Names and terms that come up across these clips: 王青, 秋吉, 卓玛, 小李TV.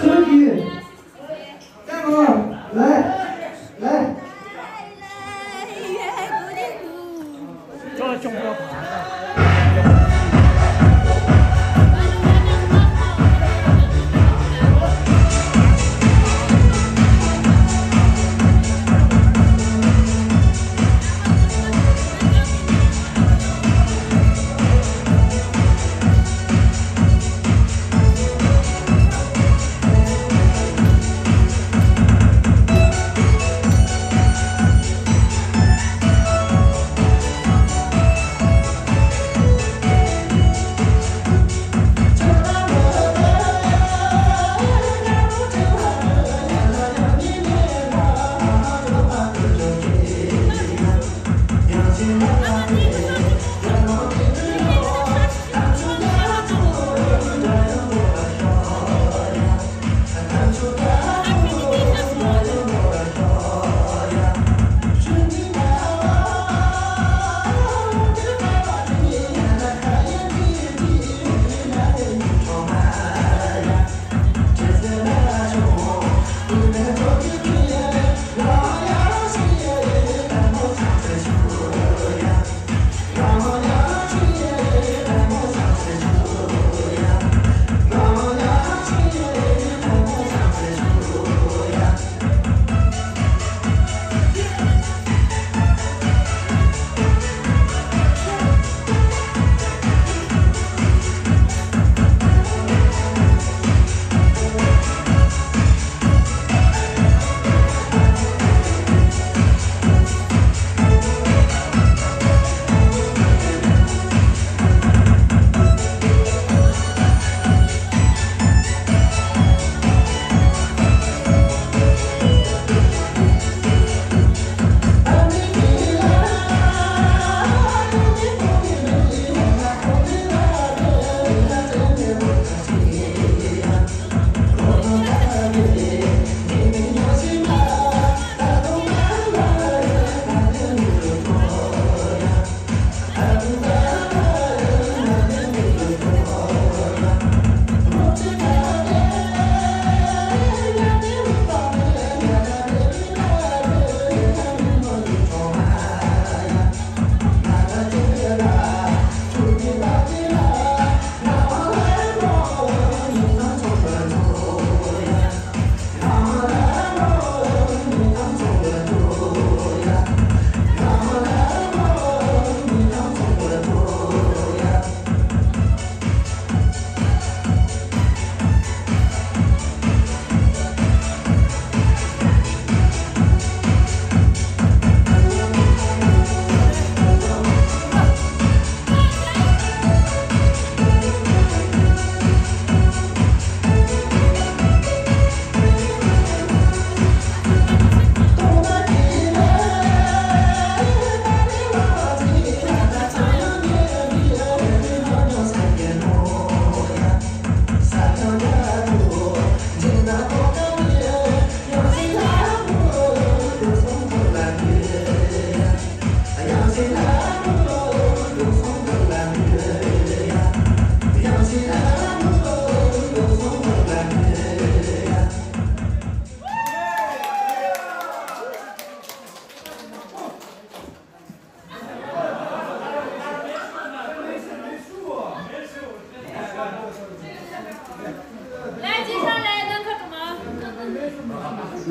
春雨，干嘛？来，来。这中国牌。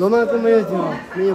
我们都没有听，没有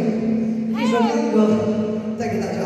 女，一首民歌带给大家。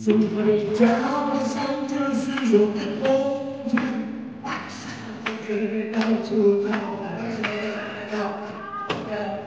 Somebody tell me something, see you hold me back. Get out to the house. Yeah.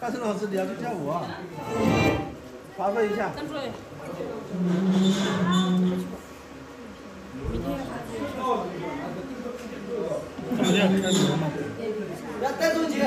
大成老师，你要去跳舞啊？发挥一下。要带动起。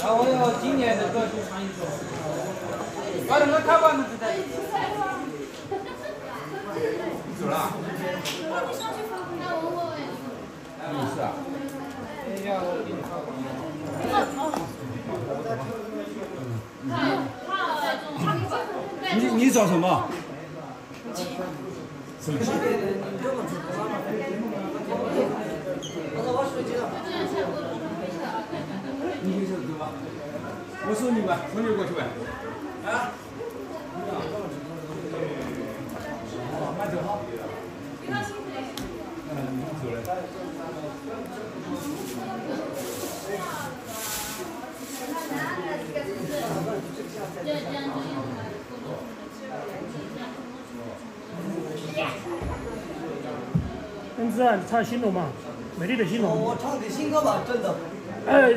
啊，我有今年的歌曲唱一首。把那个卡巴弄出来。你走了？你上去发红包，我问问。没事啊。哎呀，我给你发红包。你找什么？手机。 你去走吧，我送你吧，送你过去呗。啊？慢走哈。嗯，你走嘞。恩子啊，你唱新楼吗？ 美丽的新龙，我唱的新歌吧，真的。哎，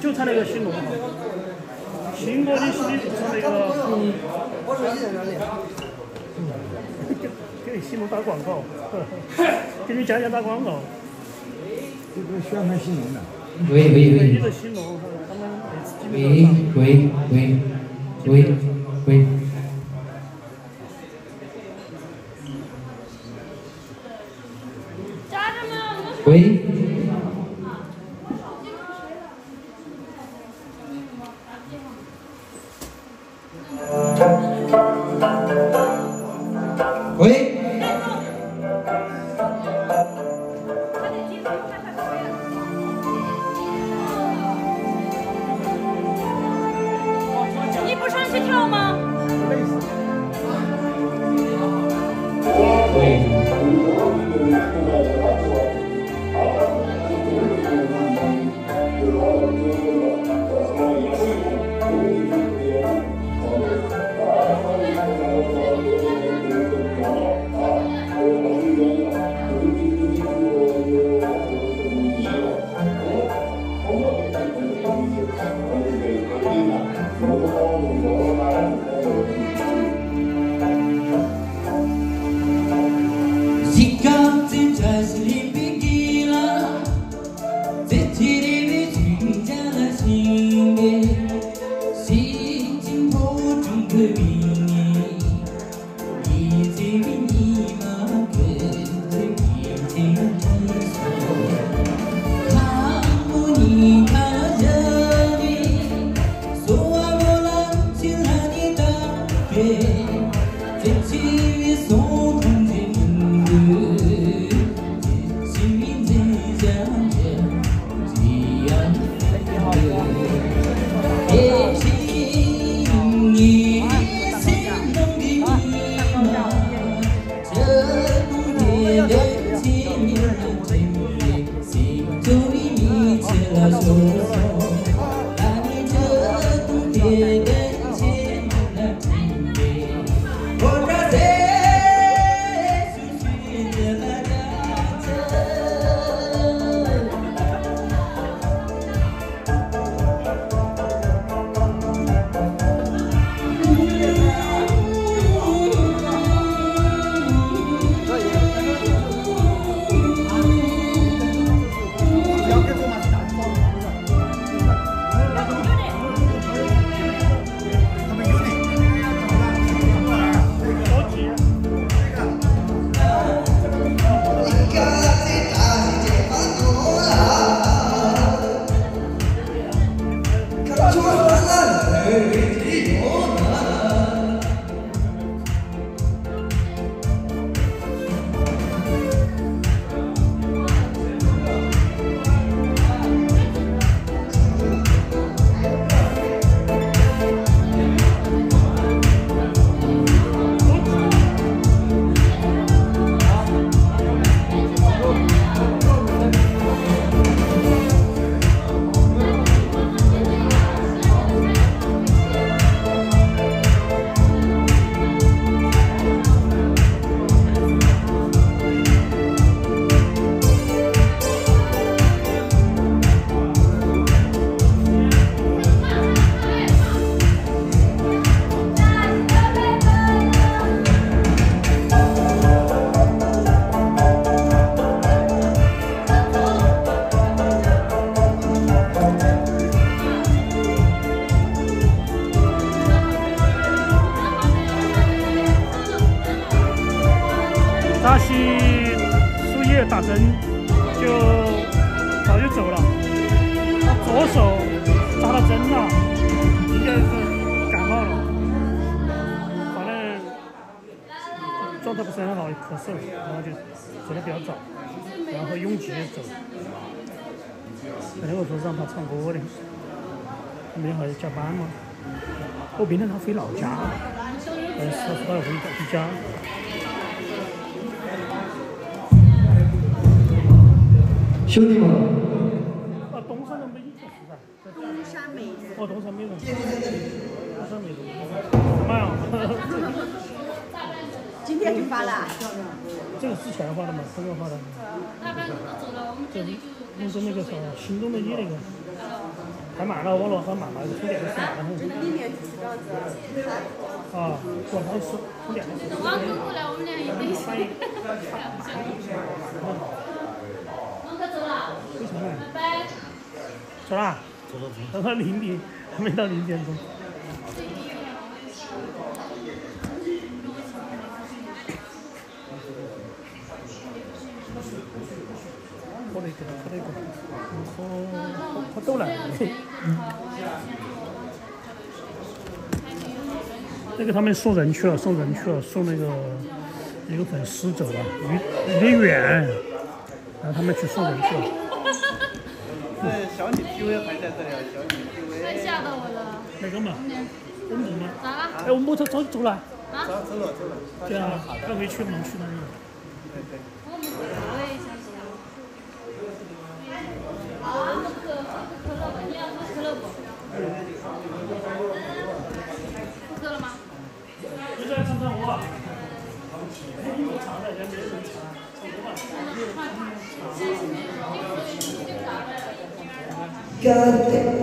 就唱那个新龙嘛。新歌你唱那个，我手机在哪里？给新龙打广告，给你讲讲打广告。这个宣传新龙的。喂喂喂。美丽的新龙，他们每次基本都喂喂喂喂喂。 喂。喂。你不上去跳吗？喂。打针就早就走了。他左手扎到针了，应该是感冒了，反正状态不是很好，也咳嗽，然后就走得比较早，然后拥挤着走。本来我说让他唱歌的，没好加班嘛。我明天他回老家，他回家。 兄弟们，东山的美景是吧？东山美人。哦，东山美人。东山美人，慢啊！今天就发了。这个是前发的吗？刚刚发的。这弄成那个啥，心动的你那个，还买了，忘了还买了，充电的时候买了。里面是啥子？啊，广告是充电的时候。网购过来，我们俩也得去。 为什么？走啦！走走走！等到0点，还没到0点钟。我那个，我到了。那个他们送人去了，送那个一个粉丝走了，有点远，然后他们去送人去了。 对，小李 PV 还在这里啊，小李 PV。太吓到我了。哪个嘛？公主吗？咋了？哎，我摩托早走了。啊？走了。对啊，要回去能去那里。对。我也想走。啊，喝可乐吧，你要喝可乐不？不喝了吗？你在唱唱我。我尝了，人家没人尝。 Got it.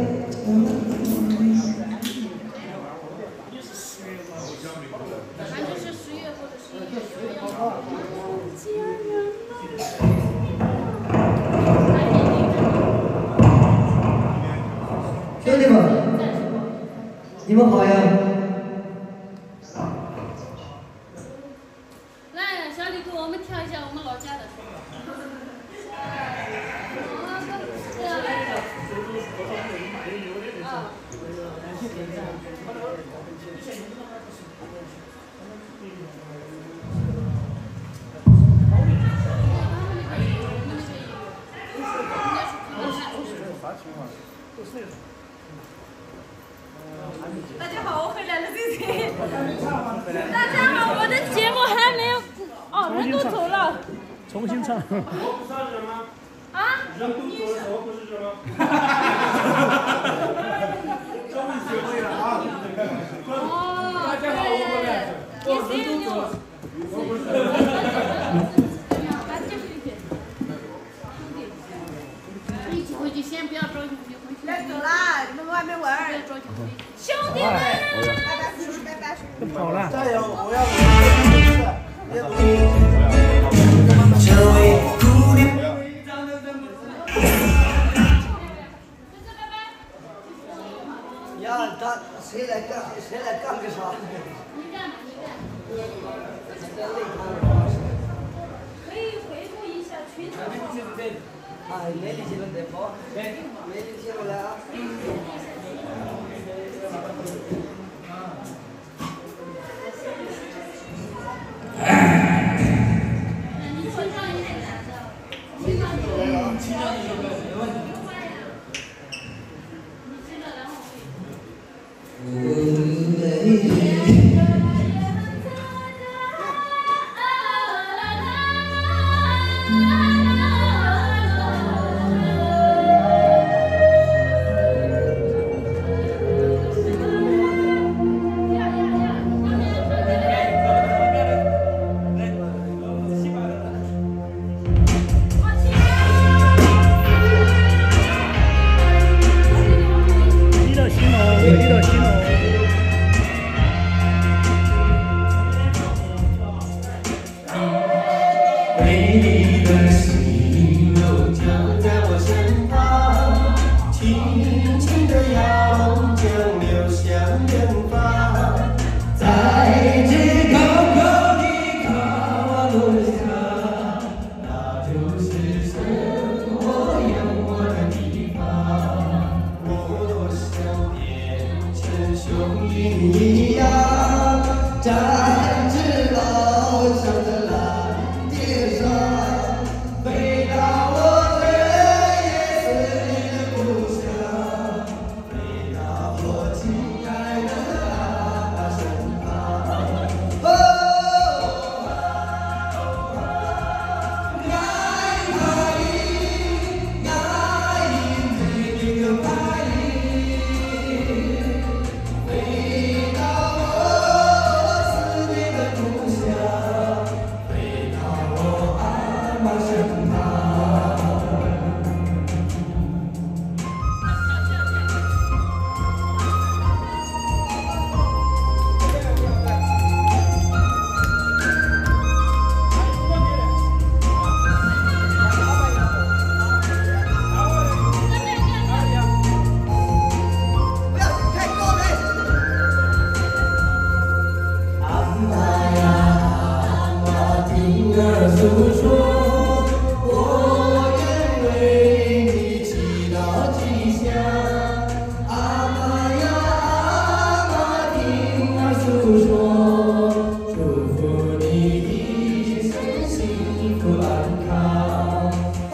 雄鹰一样，展翅翱翔在蓝天上，飞到我这也是你的故乡，飞到我亲爱的爸爸身旁。哦，诉说，我愿为你祈祷吉祥。阿妈呀，阿妈听我诉说，祝福你一生幸福安康。哦，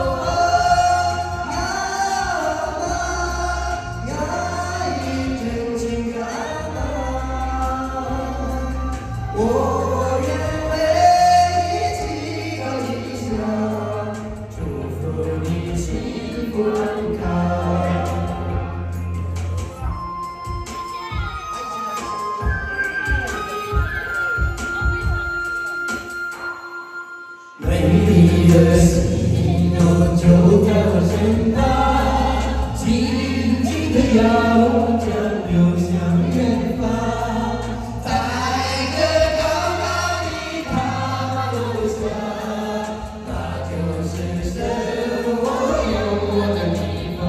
阿妈呀，一真情的阿妈，我愿。 美丽的犀牛就在我身旁，静静地摇着，流向远方。在这高高的大路上，那就是生我有我的地方，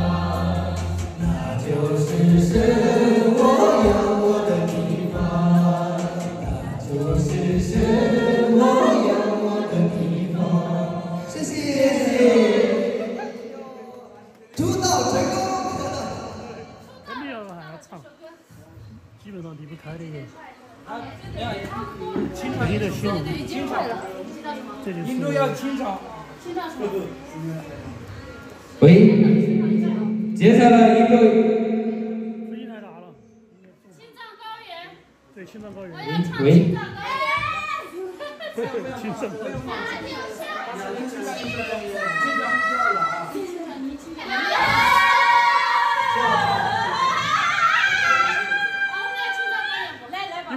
那就是生我有我的地方，那就是生我。 基本上离不开这个美的心灵。清唱，这就是。你都要清唱。清唱什么？喂，接下来一个。声音太大了。青藏高原。对，青藏高原。我要唱青藏高原。青藏高原。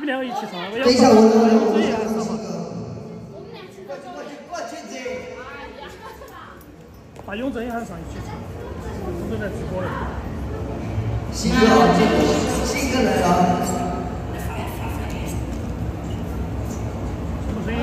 等一下，我们俩去唱歌。把雍正也喊上一起唱，雍正在直播呢。新歌来了。什么声音？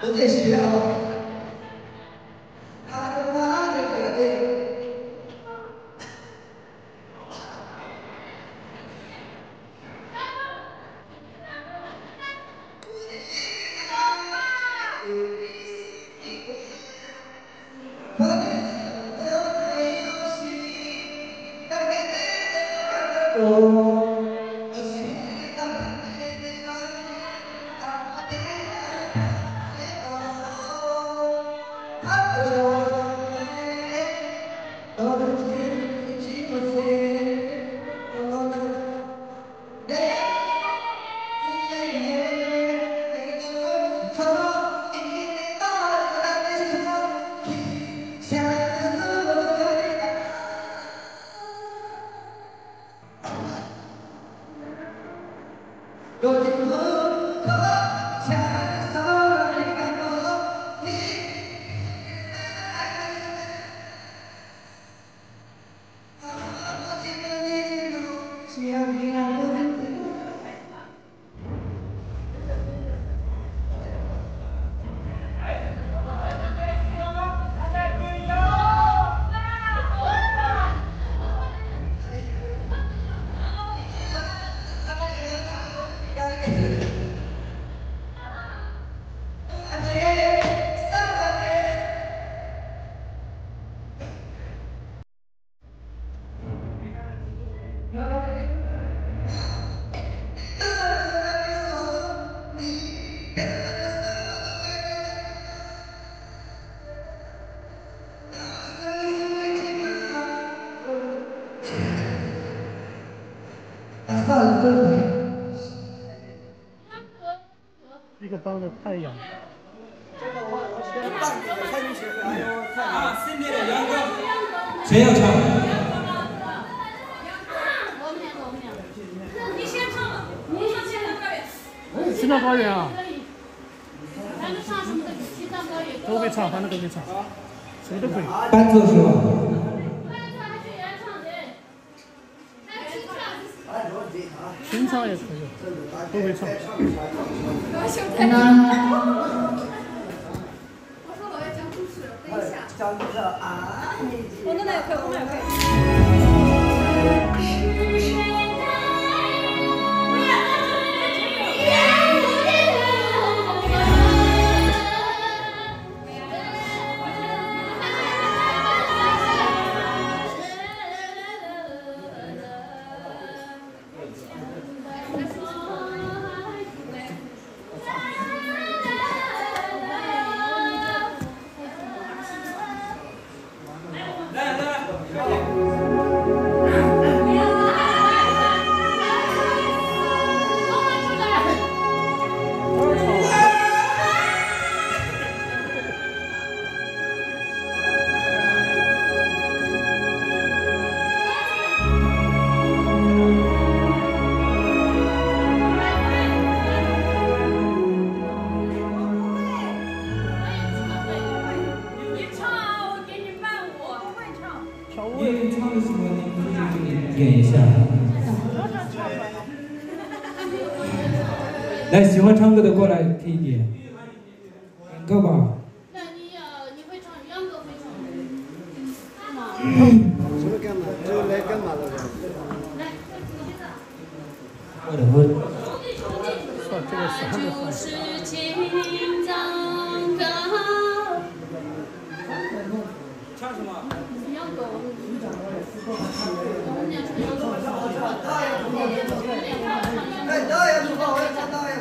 都在学校。 这个当着太阳，真的我学了半年才能学会。哎呦，太阳！身边的阳光，谁要唱？ 西藏高原啊，咱们唱什么的？西藏高原都会唱，反正都会唱，谁都会。伴奏是吧？伴奏还是原唱的，还是清唱。清唱也可以，都会唱。我说我要讲故事，等一下。讲故事啊！我那也可以，我那也可以。 来，喜欢唱歌的过来可以点，点歌吧。那你会唱秧歌会唱吗？什么干嘛？这个来干嘛的？来，我的我。就是青藏高。唱什么？秧歌。我们俩唱秧歌。哎，导演不好，我唱导演。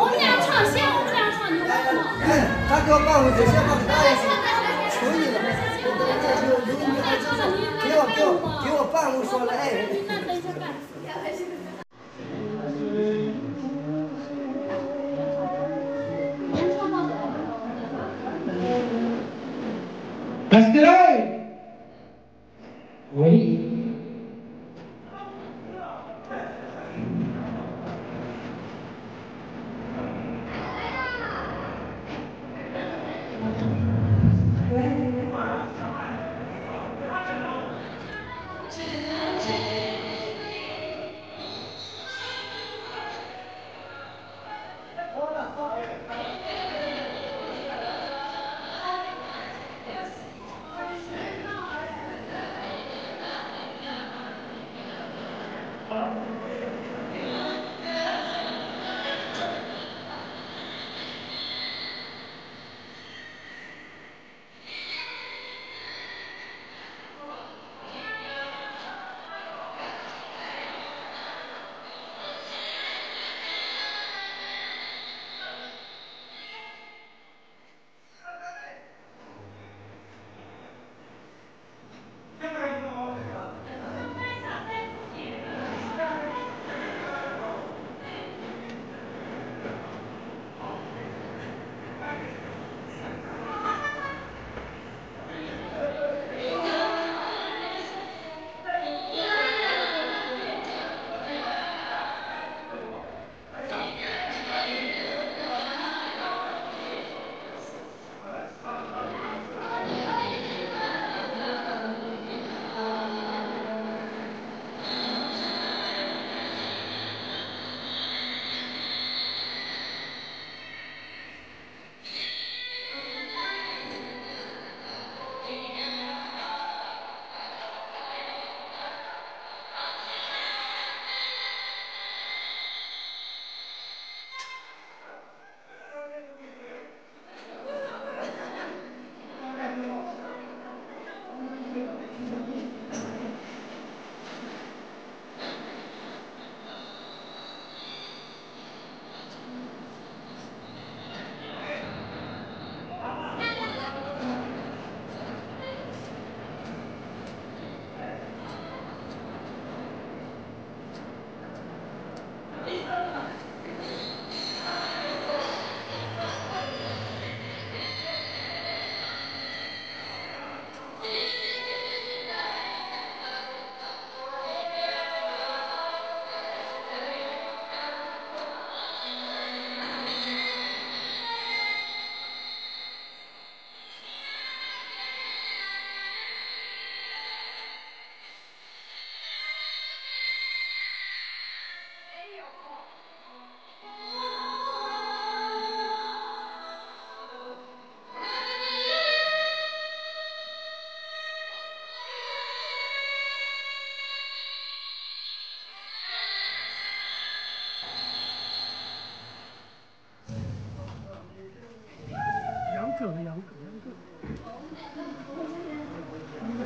我们俩唱，先我们俩唱，你来唱。哎，他给我抱回去，先抱给他。求你了，给我半路说了，哎。那等一下干。来起来。喂。 Thank you.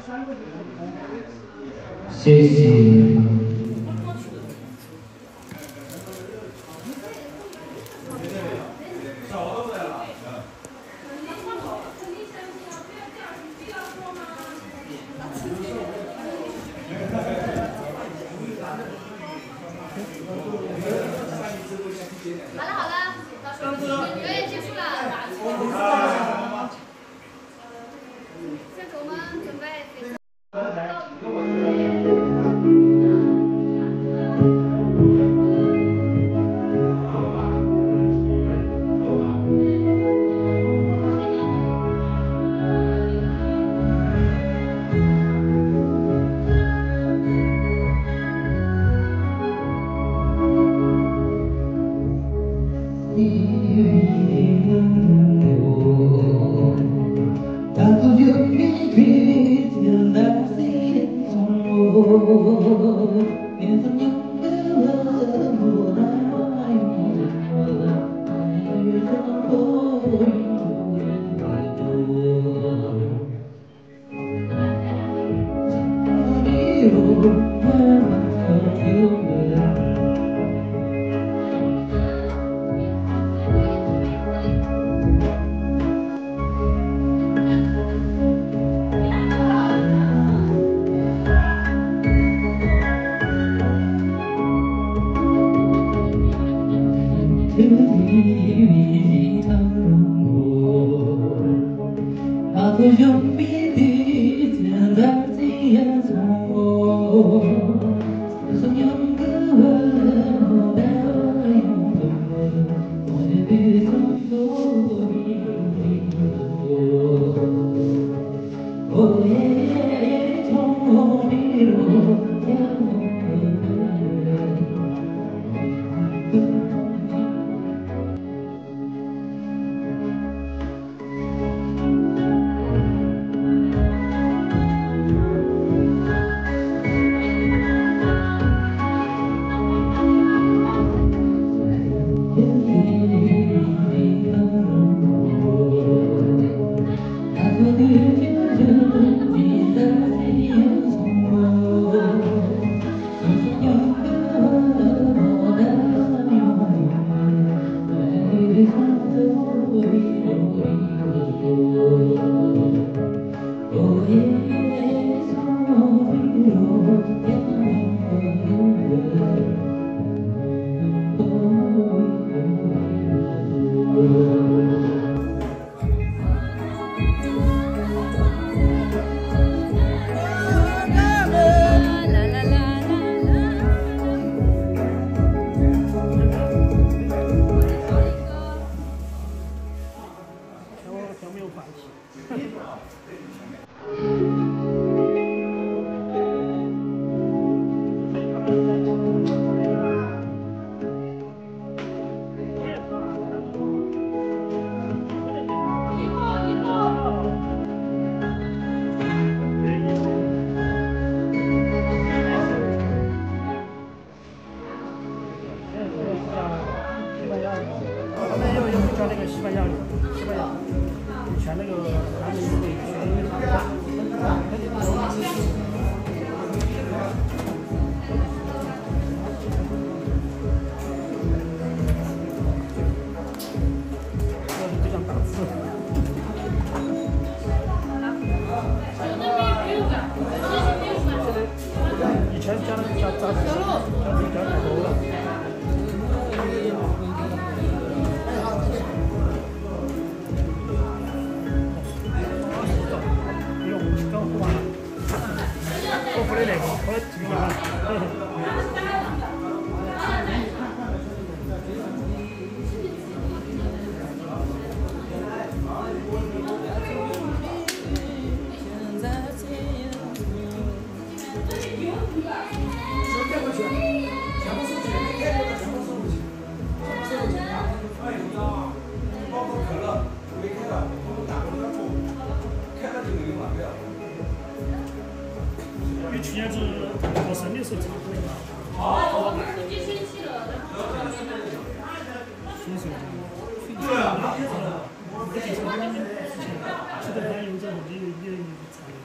谢谢。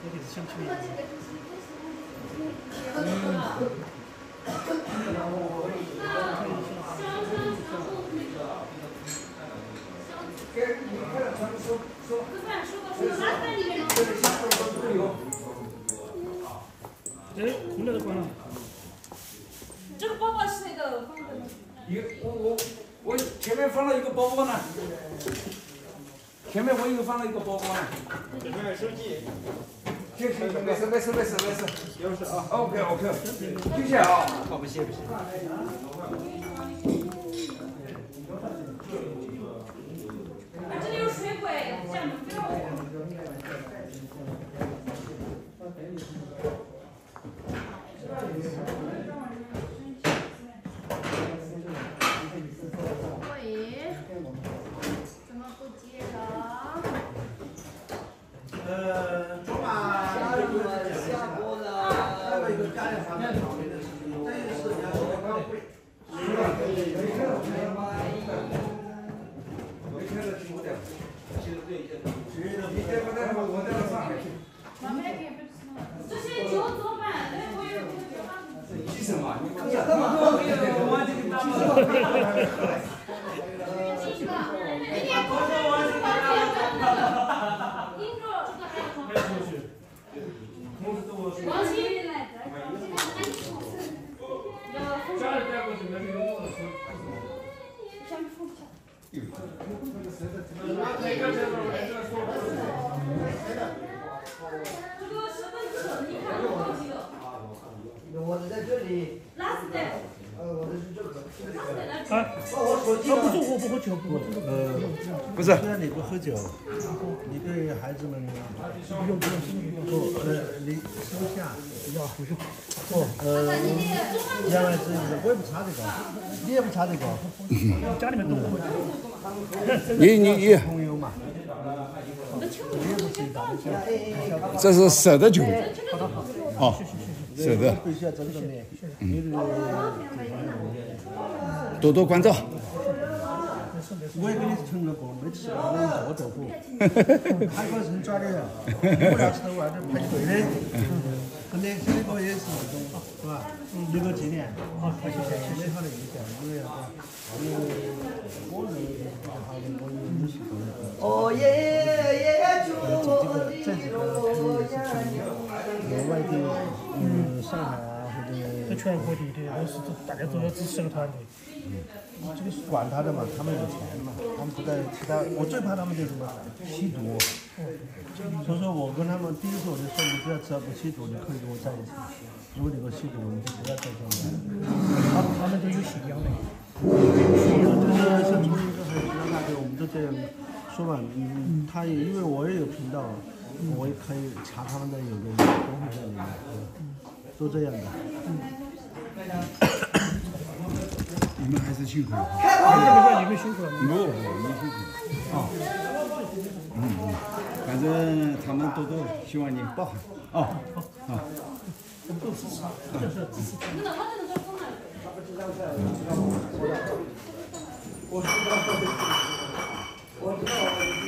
herkes için kimi yazıyor.哎，红的都关了。这个包包是哪个放的呢？我前面放了一个包包呢。 前面我又放了一个包包呢，前面手机，这是没事，钥匙啊 ，OK， 谢谢啊，好不谢。啊，这里有水果，家里不要我。喂。 昨晚下播了，那个有家里方面考虑的事情，这件事情我刚会，没事了，听我的，记得对一下。你再不带我，我带到上海去。这些酒怎么办？那我也不知道。急什么？你不要，我忘记给大妈。 王鑫也来的，家里带过去没有用的，先不说。这个身份证你看有没有？我在这里。哪是的？我在这个。啊！我不喝，我不喝酒，不喝。不是。虽然你不喝酒，你对孩子们不用。 你收下，要不用。原来是我也不差这个，你也不差这个，家里面都会。你朋友嘛，这是舍得酒，好，舍得。多多关照。 我也给你称了锅，没吃，我走过。韩国人抓的，不拿石头玩的，拍腿的。跟那这个也是，是吧？留个纪念。好，谢谢，谢谢他的影响，因为啊，我认为他的我有些。哦耶耶，祝我的路呀！外地，上海啊，或者在全国各地的，都是大家都要支持了他的。 这个是管他的嘛，他们有钱嘛，他们不在其他。我最怕他们就是什么吸毒，所以说我跟他们第一次我就说你不要只要不吸毒，你可以跟我在一起。如果你不吸毒，你就不要在这里。他们都有信仰的，就是像从一个很平常大哥，我们都这样说嘛。他也因为我也有频道，我也可以查他们的有的都会在里面，都这样的。你们还是辛苦了。你们辛苦了。没辛苦。啊，反正他们多多希望你抱好。哦，好。多支持，支持。我知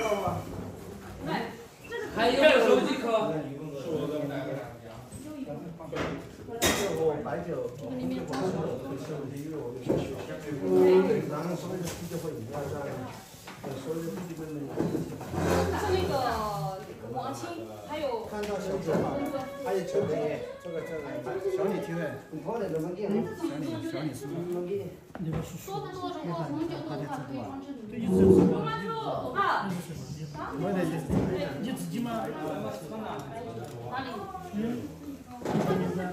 道啊。来，还有手机壳。 白酒，然后所有的啤酒和饮料上，所有的弟弟们。是那个王青，还有。看到小姐嘛，还有秋梅，这个小李提问。小李是吗？说的多，我红酒多的话可以装这里。喝完之后啊，你自己吗？哪里？我只拿红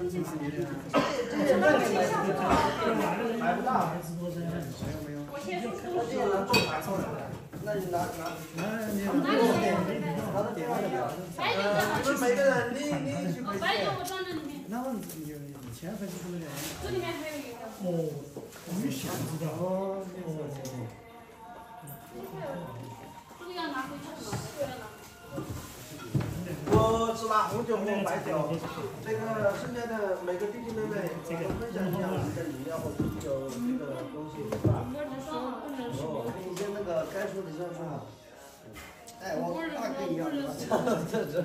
酒和白酒，那个剩下的每个弟弟妹妹都分享一下你的饮料或啤酒这个东西，是吧？哦，你先那个该说的先说。哎，我大哥一样。这，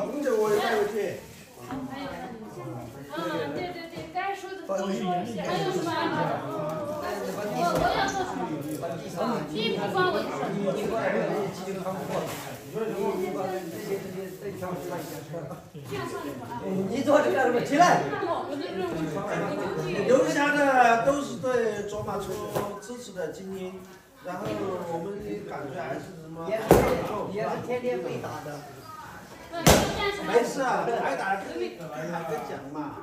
红酒我也带回去。嗯，对对对，该说的都说一下。还有什么？我要做什么？第一步帮我一下。你过来，你去扛货。你把这些再挑出来一下。这样算什么？你做这样什么？起来。我的任务。留下的都是对卓玛车支持的精英。 然后我们感觉还是什么？也是天天被打的。没事啊，挨打还跟讲嘛。